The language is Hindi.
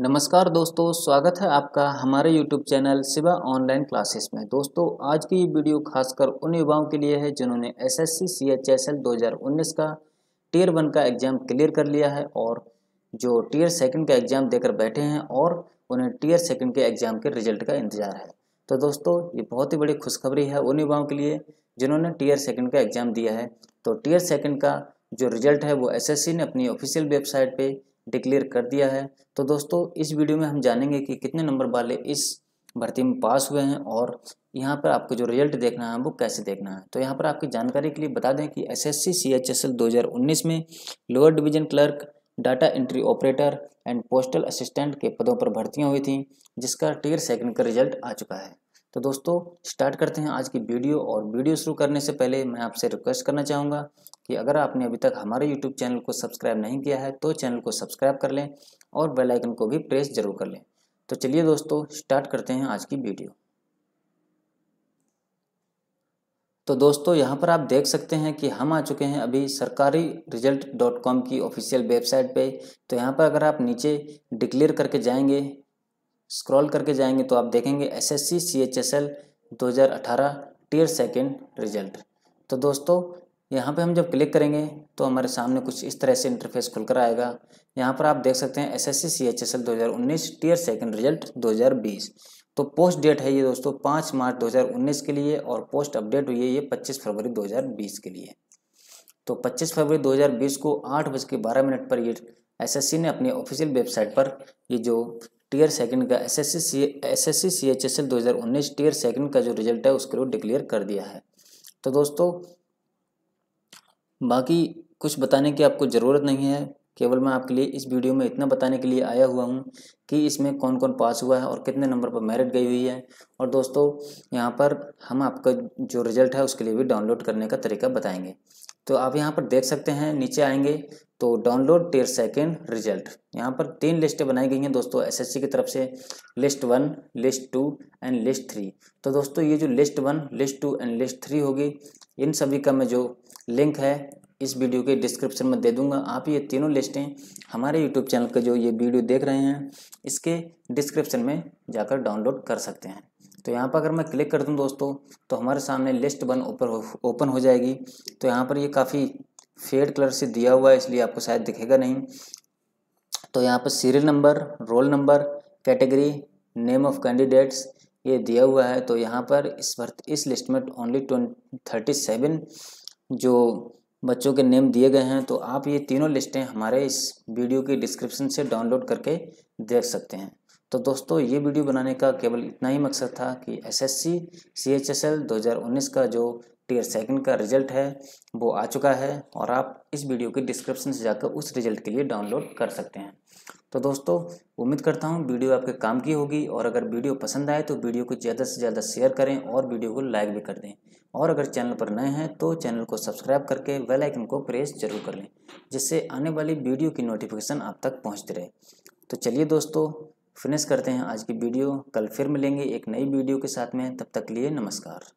नमस्कार दोस्तों, स्वागत है आपका हमारे YouTube channel Shiva online classes में। दोस्तों, आज की वीडियो खासकर उन युवाओं के लिए है जिन्होंने SSC CHSL 2019 का टियर 1 का एग्ज़ाम क्लियर कर लिया है और जो टियर 2 का एग्ज़ाम देकर बैठे हैं और उन्हें टियर 2 के एग्ज़ाम के रिजल्ट का इंतज़ार है। तो दोस्तों, ये बहुत ही बड़ी खुशखबरी है उन युवाओं के लिए जिन्होंने टियर 2 का एग्ज़ाम दिया है। तो टियर 2 का जो रिज़ल्ट है वो SSC ने अपनी ऑफिशियल वेबसाइट पर डिक्लेयर कर दिया है। तो दोस्तों, इस वीडियो में हम जानेंगे कि कितने नंबर वाले इस भर्ती में पास हुए हैं और यहाँ पर आपको जो रिजल्ट देखना है वो कैसे देखना है। तो यहाँ पर आपकी जानकारी के लिए बता दें कि SSC CHSL 2019 में lower division clerk, data entry operator and postal assistant के पदों पर भर्तियाँ हुई थी, जिसका टियर 2 का रिजल्ट आ चुका है। तो दोस्तों, स्टार्ट करते हैं आज की वीडियो। और वीडियो शुरू करने से पहले मैं आपसे रिक्वेस्ट करना चाहूँगा कि अगर आपने अभी तक हमारे YouTube चैनल को सब्सक्राइब नहीं किया है तो चैनल को सब्सक्राइब कर लें और बेल आइकन को भी प्रेस जरूर कर लें। तो चलिए दोस्तों, स्टार्ट करते हैं आज की वीडियो। तो दोस्तों, यहाँ पर आप देख सकते हैं कि हम आ चुके हैं अभी sarkariresult.com की ऑफिशियल वेबसाइट पे। तो यहाँ पर अगर आप नीचे डिक्लेयर करके जाएंगे, स्क्रॉल करके जाएंगे तो आप देखेंगे SSC CHSL 2018 टियर 2 रिजल्ट। तो दोस्तों, यहाँ पे हम जब क्लिक करेंगे तो हमारे सामने कुछ इस तरह से इंटरफेस खुलकर आएगा। यहाँ पर आप देख सकते हैं SSC CHSL 2019 टियर 2 रिजल्ट 2020। तो पोस्ट डेट है ये दोस्तों 5 मार्च 2019 के लिए और पोस्ट अपडेट हुई है ये 25 फरवरी 2020 के लिए। तो 25 फरवरी 2020 को 8:12 पर ये SSC ने अपनी ऑफिशियल वेबसाइट पर ये जो टियर 2 का SSC CHSL 2019 टियर 2 का जो रिजल्ट है उसके लिए डिक्लेयर कर दिया है। तो दोस्तों, बाकी कुछ बताने की आपको ज़रूरत नहीं है, केवल मैं आपके लिए इस वीडियो में इतना बताने के लिए आया हुआ हूं कि इसमें कौन कौन पास हुआ है और कितने नंबर पर मेरिट गई हुई है। और दोस्तों, यहां पर हम आपका जो रिज़ल्ट है उसके लिए भी डाउनलोड करने का तरीका बताएंगे। तो आप यहां पर देख सकते हैं, नीचे आएंगे तो डाउनलोड टियर 2 रिज़ल्ट, यहाँ पर 3 लिस्टें बनाई गई हैं दोस्तों SSC की तरफ से, लिस्ट 1, लिस्ट 2 एंड लिस्ट 3। तो दोस्तों, ये जो लिस्ट 1, लिस्ट 2 एंड लिस्ट 3 होगी, इन सभी का मैं जो लिंक है इस वीडियो के डिस्क्रिप्शन में दे दूंगा। आप ये तीनों लिस्टें हमारे यूट्यूब चैनल का जो ये वीडियो देख रहे हैं इसके डिस्क्रिप्शन में जाकर डाउनलोड कर सकते हैं। तो यहाँ पर अगर मैं क्लिक कर दूं दोस्तों तो हमारे सामने लिस्ट 1 ओपन हो जाएगी। तो यहाँ पर ये काफ़ी फेड कलर से दिया हुआ है इसलिए आपको शायद दिखेगा नहीं। तो यहाँ पर serial number, roll number, category, name of candidates ये दिया हुआ है। तो यहाँ पर इस लिस्ट में ओनली 37 जो बच्चों के नेम दिए गए हैं। तो आप ये तीनों लिस्टें हमारे इस वीडियो की डिस्क्रिप्शन से डाउनलोड करके देख सकते हैं। तो दोस्तों, ये वीडियो बनाने का केवल इतना ही मकसद था कि SSC CHSL 2019 का जो टियर 2 का रिजल्ट है वो आ चुका है और आप इस वीडियो के डिस्क्रिप्शन से जाकर उस रिजल्ट के लिए डाउनलोड कर सकते हैं। तो दोस्तों, उम्मीद करता हूँ वीडियो आपके काम की होगी और अगर वीडियो पसंद आए तो वीडियो को ज़्यादा से ज़्यादा शेयर करें और वीडियो को लाइक भी कर दें। और अगर चैनल पर नए हैं तो चैनल को सब्सक्राइब करके बेल आइकन को प्रेस जरूर कर लें, जिससे आने वाली वीडियो की नोटिफिकेशन आप तक पहुँचती रहे। तो चलिए दोस्तों, फिनिश करते हैं आज की वीडियो। कल फिर मिलेंगे एक नई वीडियो के साथ में, तब तक के लिए नमस्कार।